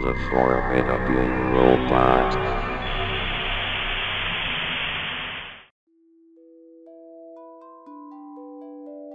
the forehead of your robot.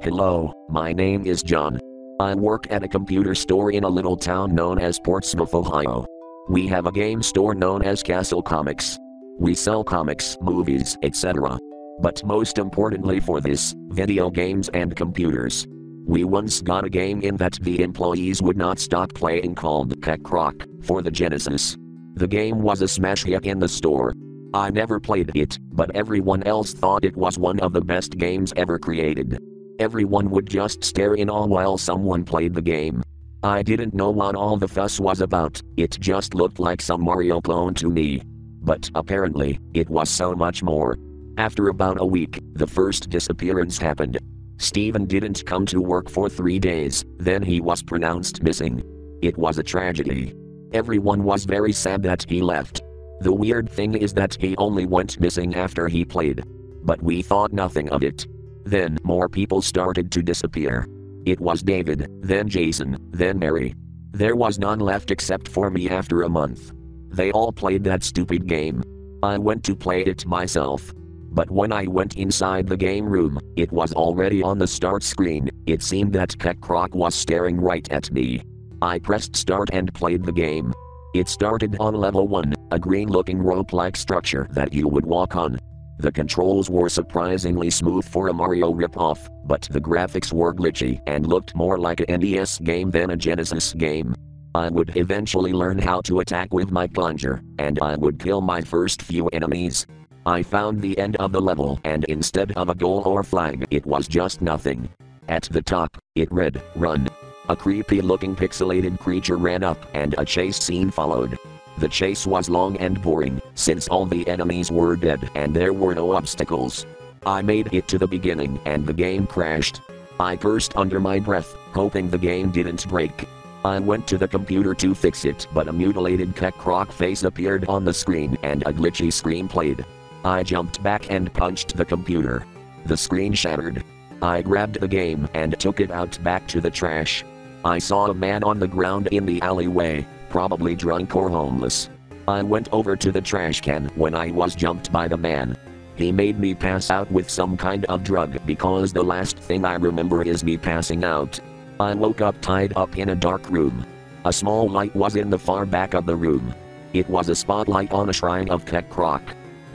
Hello, my name is John. I work at a computer store in a little town known as Portsmouth, Ohio. We have a game store known as Castle Comics. We sell comics, movies, etc. But most importantly for this, video games and computers. We once got a game in that the employees would not stop playing called Kekcroc for the Genesis. The game was a smash hit in the store. I never played it, but everyone else thought it was one of the best games ever created. Everyone would just stare in awe while someone played the game. I didn't know what all the fuss was about, it just looked like some Mario clone to me. But apparently, it was so much more. After about a week, the first disappearance happened. Steven didn't come to work for 3 days, then he was pronounced missing. It was a tragedy. Everyone was very sad that he left. The weird thing is that he only went missing after he played. But we thought nothing of it. Then more people started to disappear. It was David, then Jason, then Mary. There was none left except for me after a month. They all played that stupid game. I went to play it myself. But when I went inside the game room, it was already on the start screen. It seemed that Kekcroc was staring right at me. I pressed start and played the game. It started on level 1, a green-looking rope-like structure that you would walk on. The controls were surprisingly smooth for a Mario ripoff, but the graphics were glitchy and looked more like an NES game than a Genesis game. I would eventually learn how to attack with my plunger, and I would kill my first few enemies. I found the end of the level, and instead of a goal or flag, it was just nothing. At the top, it read, "Run." A creepy-looking pixelated creature ran up, and a chase scene followed. The chase was long and boring, since all the enemies were dead and there were no obstacles. I made it to the beginning and the game crashed. I cursed under my breath, hoping the game didn't break. I went to the computer to fix it, but a mutilated Kekcroc face appeared on the screen and a glitchy scream played. I jumped back and punched the computer. The screen shattered. I grabbed the game and took it out back to the trash. I saw a man on the ground in the alleyway, probably drunk or homeless. I went over to the trash can when I was jumped by the man. He made me pass out with some kind of drug because the last thing I remember is me passing out. I woke up tied up in a dark room. A small light was in the far back of the room. It was a spotlight on a shrine of Kekcroc.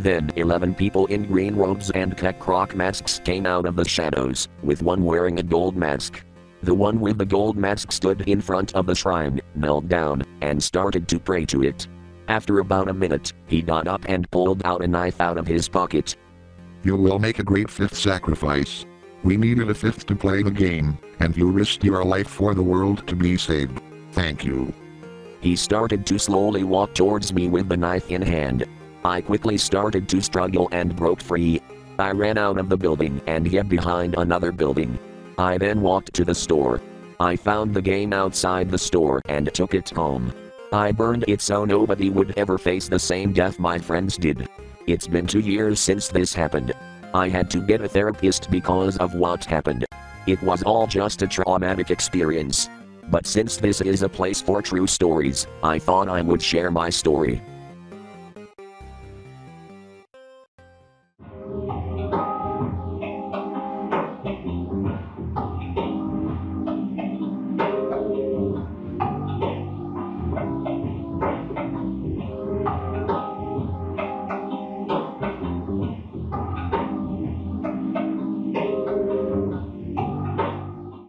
Then 11 people in green robes and Kekcroc masks came out of the shadows, with one wearing a gold mask. The one with the gold mask stood in front of the shrine, knelt down, and started to pray to it. After about a minute, he got up and pulled out a knife out of his pocket. "You will make a great fifth sacrifice. We needed a fifth to play the game, and you risked your life for the world to be saved. Thank you." He started to slowly walk towards me with the knife in hand. I quickly started to struggle and broke free. I ran out of the building and hid behind another building. I then walked to the store. I found the game outside the store and took it home. I burned it so nobody would ever face the same death my friends did. It's been 2 years since this happened. I had to get a therapist because of what happened. It was all just a traumatic experience. But since this is a place for true stories, I thought I would share my story.